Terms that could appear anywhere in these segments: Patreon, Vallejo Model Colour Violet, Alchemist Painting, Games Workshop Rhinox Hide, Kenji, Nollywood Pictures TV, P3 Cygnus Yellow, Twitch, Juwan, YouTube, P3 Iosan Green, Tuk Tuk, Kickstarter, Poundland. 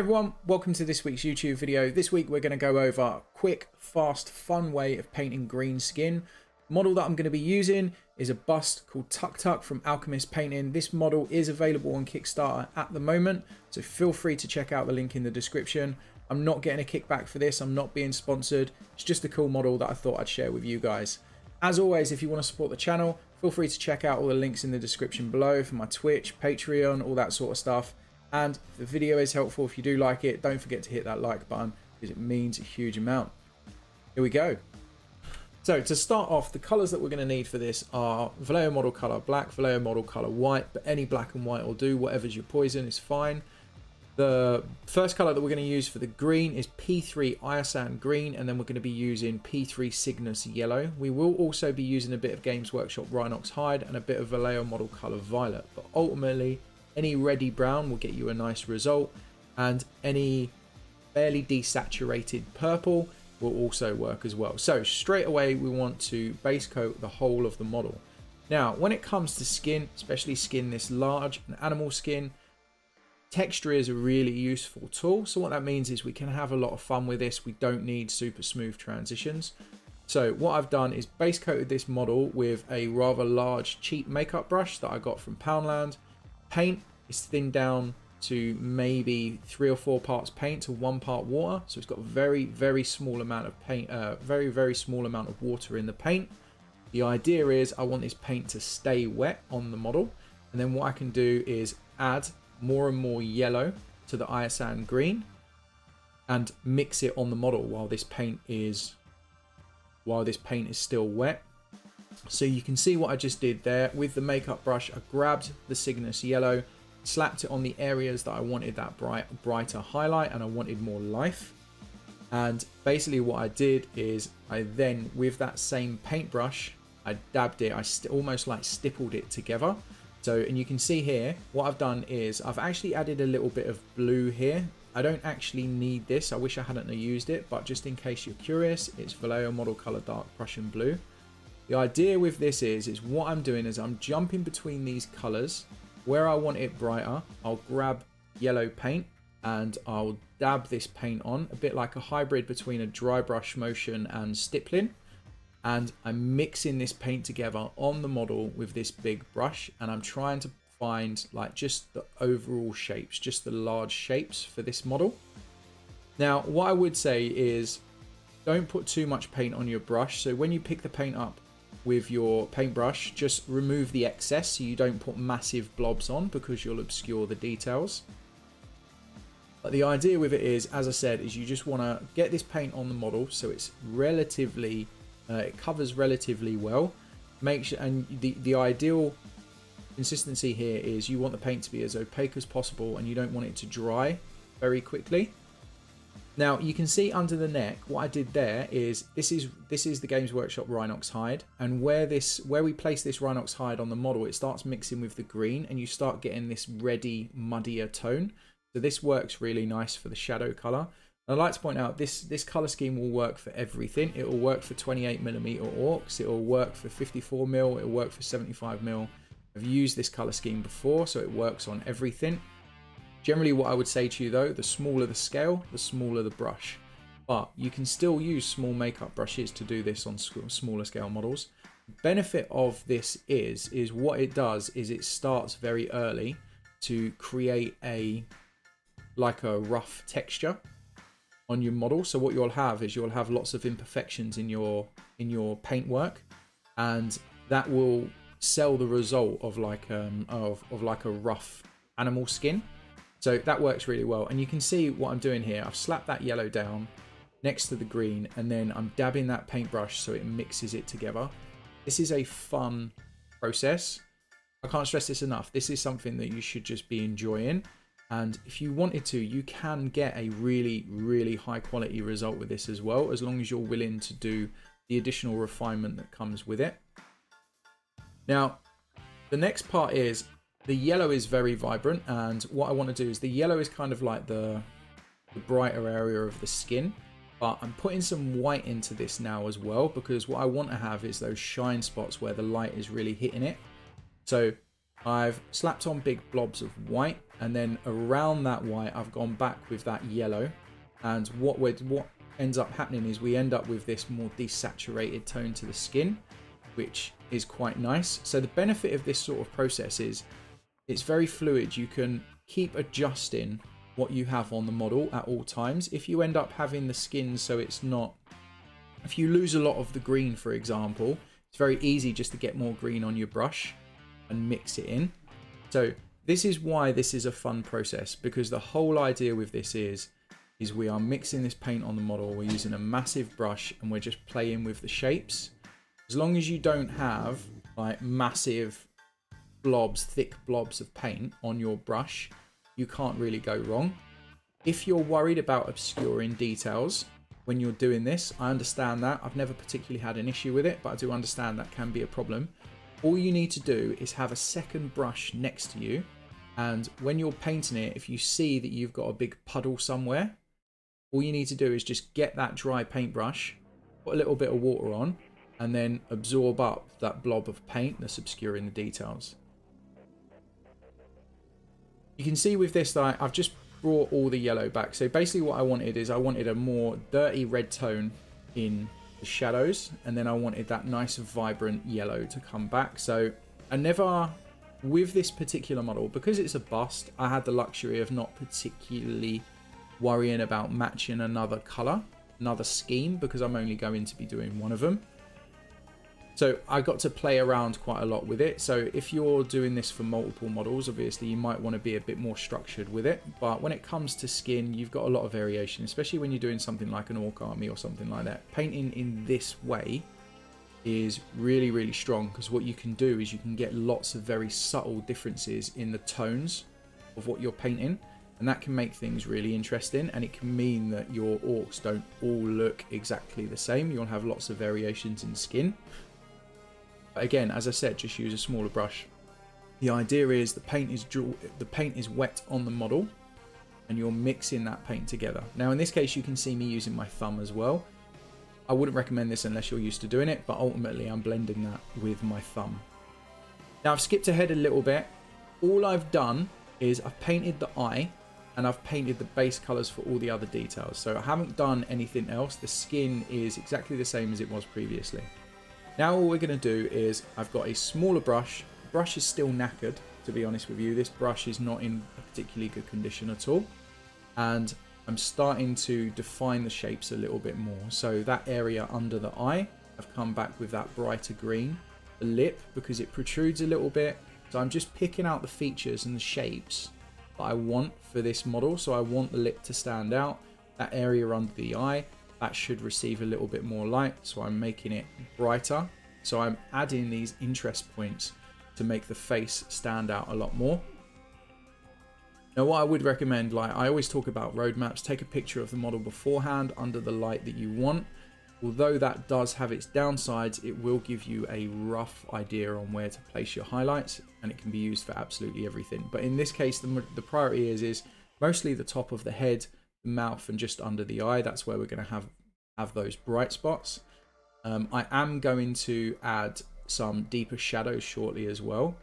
Everyone, welcome to this week's YouTube video. This week we're going to go over a quick, fast, fun way of painting green skin. The model that I'm going to be using is a bust called Tuk Tuk from Alchemist Painting. This model is available on Kickstarter at the moment, so feel free to check out the link in the description. I'm not getting a kickback for this, I'm not being sponsored. It's just a cool model that I thought I'd share with you guys. As always, if you want to support the channel, feel free to check out all the links in the description below for my Twitch, Patreon, all that sort of stuff. And if the video is helpful, if you do like it, don't forget to hit that like button because it means a huge amount. Here we go. So to start off, the colors that we're going to need for this are Vallejo Model Colour Black, Vallejo Model Colour White, but any black and white will do, whatever's your poison is fine. The first color that we're going to use for the green is P3 Iosan Green, and then we're going to be using P3 Cygnus Yellow. We will also be using a bit of Games Workshop Rhinox Hide and a bit of Vallejo Model Colour Violet, but ultimately any reddy brown will get you a nice result, and any fairly desaturated purple will also work as well. So straight away we want to base coat the whole of the model. Now when it comes to skin, especially skin this large and animal skin, texture is a really useful tool. So what that means is we can have a lot of fun with this. We don't need super smooth transitions. So what I've done is base coated this model with a rather large cheap makeup brush that I got from Poundland. Paint is thinned down to maybe 3 or 4 parts paint to 1 part water, so it's got a very, very small amount of paint, very, very small amount of water in the paint. The idea is I want this paint to stay wet on the model, and then what I can do is add more and more yellow to the Iosan Green and mix it on the model while this paint is still wet. So you can see what I just did there with the makeup brush. I grabbed the Cygnus Yellow, slapped it on the areas that I wanted that brighter highlight and I wanted more life. And basically what I did is I then, with that same paintbrush, I dabbed it, I almost like stippled it together. So, and you can see here, what I've done is I've actually added a little bit of blue here. I don't actually need this. I wish I hadn't used it, but just in case you're curious, it's Vallejo Model Colour Dark Prussian Blue. The idea with this is what I'm doing is I'm jumping between these colors. Where I want it brighter, I'll grab yellow paint and I'll dab this paint on, a bit like a hybrid between a dry brush motion and stippling. And I'm mixing this paint together on the model with this big brush, and I'm trying to find like just the overall shapes, just the large shapes for this model. Now, what I would say is don't put too much paint on your brush. So when you pick the paint up with your paintbrush, just remove the excess so you don't put massive blobs on because you'll obscure the details. But the idea with it is, as I said, is you just want to get this paint on the model so it's relatively, it covers relatively well. Make sure, and the ideal consistency here is you want the paint to be as opaque as possible and you don't want it to dry very quickly. Now you can see under the neck, what I did there is this is the Games Workshop Rhinox Hide, and where we place this Rhinox Hide on the model, it starts mixing with the green and you start getting this reddy, muddier tone. So this works really nice for the shadow color. And I'd like to point out this color scheme will work for everything. It will work for 28mm orcs, it will work for 54mm, it will work for 75mm. I've used this color scheme before, so it works on everything. Generally what I would say to you though, the smaller the scale, the smaller the brush. But you can still use small makeup brushes to do this on smaller scale models. The benefit of this is what it does is it starts very early to create like a rough texture on your model. So what you'll have is you'll have lots of imperfections in your paintwork, and that will sell the result of like a rough animal skin. So that works really well. And you can see what I'm doing here. I've slapped that yellow down next to the green, and then I'm dabbing that paintbrush so it mixes it together. This is a fun process. I can't stress this enough. This is something that you should just be enjoying. And if you wanted to, you can get a really, really high quality result with this as well, as long as you're willing to do the additional refinement that comes with it. Now, the next part is, the yellow is very vibrant, and what I want to do is the yellow is kind of like the brighter area of the skin, but I'm putting some white into this now as well, because what I want to have is those shine spots where the light is really hitting it. So I've slapped on big blobs of white, and then around that white I've gone back with that yellow, and what ends up happening is we end up with this more desaturated tone to the skin, which is quite nice. So the benefit of this sort of process is it's very fluid. You can keep adjusting what you have on the model at all times. If you end up having the skin so it's not, if you lose a lot of the green, for example, it's very easy just to get more green on your brush and mix it in. So this is why this is a fun process, because the whole idea with this is we are mixing this paint on the model, we're using a massive brush, and we're just playing with the shapes. As long as you don't have like massive blobs, thick blobs of paint on your brush, you can't really go wrong. If you're worried about obscuring details when you're doing this, I understand that. I've never particularly had an issue with it, but I do understand that can be a problem. All you need to do is have a second brush next to you, and when you're painting it, if you see that you've got a big puddle somewhere, all you need to do is just get that dry paintbrush, put a little bit of water on, and then absorb up that blob of paint that's obscuring the details. You can see with this that I've just brought all the yellow back. So basically what I wanted is I wanted a more dirty red tone in the shadows, and then I wanted that nice vibrant yellow to come back. So I never, with this particular model, because it's a bust, I had the luxury of not particularly worrying about matching another color, another scheme, because I'm only going to be doing one of them. So I got to play around quite a lot with it. So if you're doing this for multiple models, obviously you might want to be a bit more structured with it. But when it comes to skin, you've got a lot of variation, especially when you're doing something like an orc army or something like that. Painting in this way is really, really strong, because what you can do is you can get lots of very subtle differences in the tones of what you're painting. And that can make things really interesting, and it can mean that your orcs don't all look exactly the same. You'll have lots of variations in skin. Again, as I said, just use a smaller brush. The idea is the paint is wet on the model, and you're mixing that paint together. Now in this case, you can see me using my thumb as well. I wouldn't recommend this unless you're used to doing it, but ultimately I'm blending that with my thumb. Now I've skipped ahead a little bit. All I've done is I've painted the eye, and I've painted the base colors for all the other details. So I haven't done anything else. The skin is exactly the same as it was previously. Now all we're going to do is, I've got a smaller brush. The brush is still knackered, to be honest with you. This brush is not in a particularly good condition at all. And I'm starting to define the shapes a little bit more. So that area under the eye, I've come back with that brighter green. The lip, because it protrudes a little bit. So I'm just picking out the features and the shapes that I want for this model. So I want the lip to stand out. That area under the eye, that should receive a little bit more light, so I'm making it brighter. So I'm adding these interest points to make the face stand out a lot more. Now what I would recommend, like I always talk about roadmaps, take a picture of the model beforehand under the light that you want. Although that does have its downsides, it will give you a rough idea on where to place your highlights, and it can be used for absolutely everything. But in this case, the priority is mostly the top of the head, mouth, and just under the eye. That's where we're going to have those bright spots. I am going to add some deeper shadows shortly as well.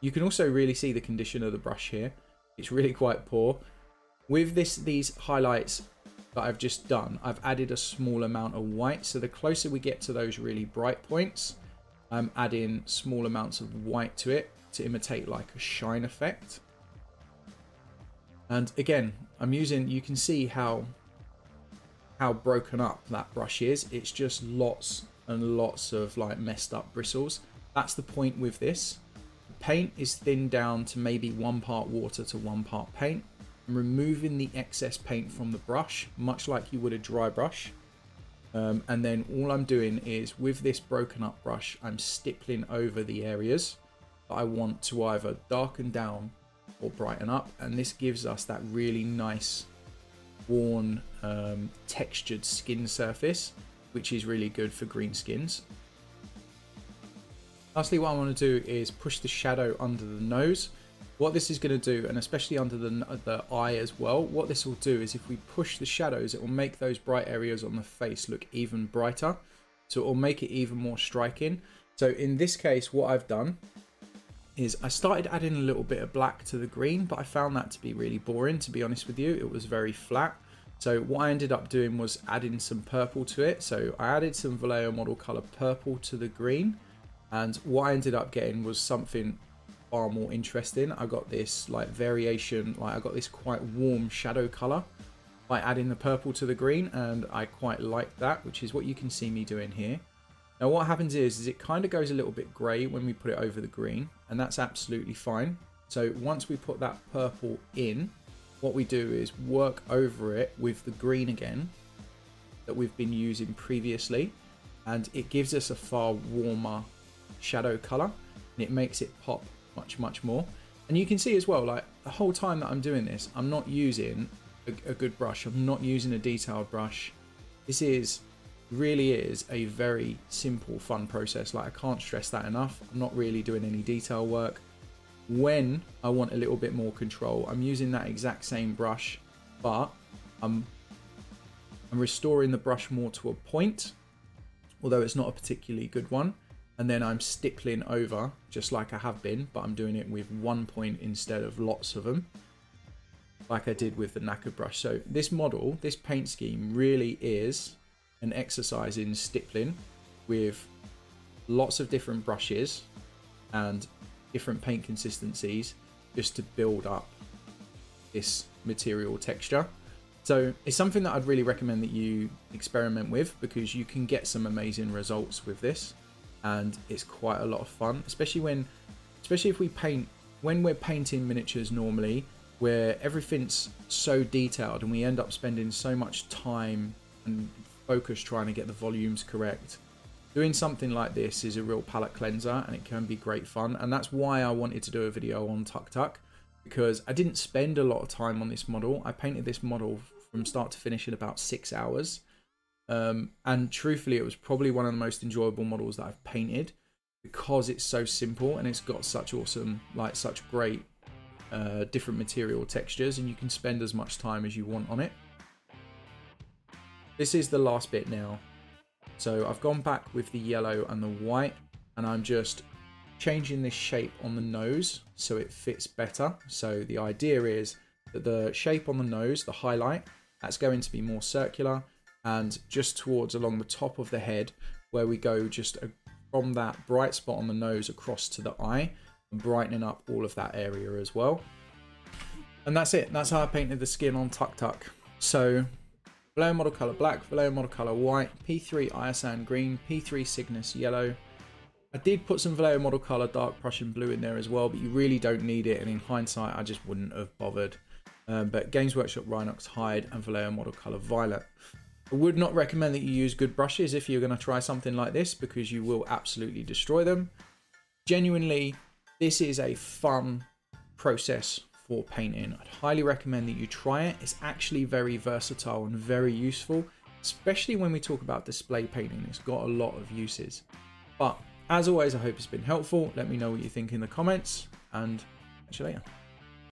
You can also really see the condition of the brush here. It's really quite poor. With these highlights that I've just done, I've added a small amount of white. So the closer we get to those really bright points, I'm adding small amounts of white to it to imitate like a shine effect. And again, I'm using, you can see how broken up that brush is. It's just lots and lots of like messed up bristles. That's the point with this. The paint is thinned down to maybe 1 part water to 1 part paint. I'm removing the excess paint from the brush, much like you would a dry brush. And then all I'm doing is with this broken up brush, I'm stippling over the areas that I want to either darken down or brighten up, and this gives us that really nice worn textured skin surface, which is really good for green skins. Lastly, what I want to do is push the shadow under the nose. What this is going to do, and especially under the eye as well, what this will do is if we push the shadows, it will make those bright areas on the face look even brighter, so it will make it even more striking. So in this case, what I've done is I started adding a little bit of black to the green, but I found that to be really boring, to be honest with you. It was very flat. So what I ended up doing was adding some purple to it. So I added some Vallejo Model Colour purple to the green, and what I ended up getting was something far more interesting. I got this like variation, like I got this quite warm shadow colour by adding the purple to the green, and I quite like that, which is what you can see me doing here. Now what happens is it kind of goes a little bit grey when we put it over the green, and that's absolutely fine. So once we put that purple in, what we do is work over it with the green again that we've been using previously, and it gives us a far warmer shadow color, and it makes it pop much more. And you can see as well, like the whole time that I'm doing this, I'm not using a good brush, I'm not using a detailed brush. This is really is a very simple, fun process. Like I can't stress that enough. I'm not really doing any detail work. When I want a little bit more control, I'm using that exact same brush, but I'm restoring the brush more to a point, although it's not a particularly good one, and then I'm stippling over just like I have been, but I'm doing it with one point instead of lots of them, like I did with the knackered brush. So this model, this paint scheme really is an exercise in stippling with lots of different brushes and different paint consistencies just to build up this material texture. So it's something that I'd really recommend that you experiment with, because you can get some amazing results with this, and it's quite a lot of fun, especially if we paint, when we're painting miniatures normally, where everything's so detailed and we end up spending so much time and focus trying to get the volumes correct. Doing something like this is a real palette cleanser, and it can be great fun. And that's why I wanted to do a video on Tuk Tuk, because I didn't spend a lot of time on this model. I painted this model from start to finish in about 6 hours. And truthfully, it was probably one of the most enjoyable models that I've painted, because it's so simple and it's got such awesome, like such great different material textures, and you can spend as much time as you want on it. This is the last bit now. So I've gone back with the yellow and the white, and I'm just changing this shape on the nose so it fits better. So the idea is that the shape on the nose, the highlight, that's going to be more circular, and just towards along the top of the head, where we go just from that bright spot on the nose across to the eye, brightening up all of that area as well. And that's it. That's how I painted the skin on Tuk Tuk. So Vallejo Model Colour Black, Vallejo Model Colour White, P3 Iosan Green, P3 Cygnus Yellow. I did put some Vallejo Model Colour Dark Prussian Blue in there as well, but you really don't need it, and in hindsight I just wouldn't have bothered. But Games Workshop Rhinox Hide and Vallejo Model Colour Violet. I would not recommend that you use good brushes if you're going to try something like this, because you will absolutely destroy them. Genuinely, this is a fun process for painting. I'd highly recommend that you try it. It's actually very versatile and very useful, especially when we talk about display painting. It's got a lot of uses. But as always, I hope it's been helpful. Let me know what you think in the comments, and catch you later.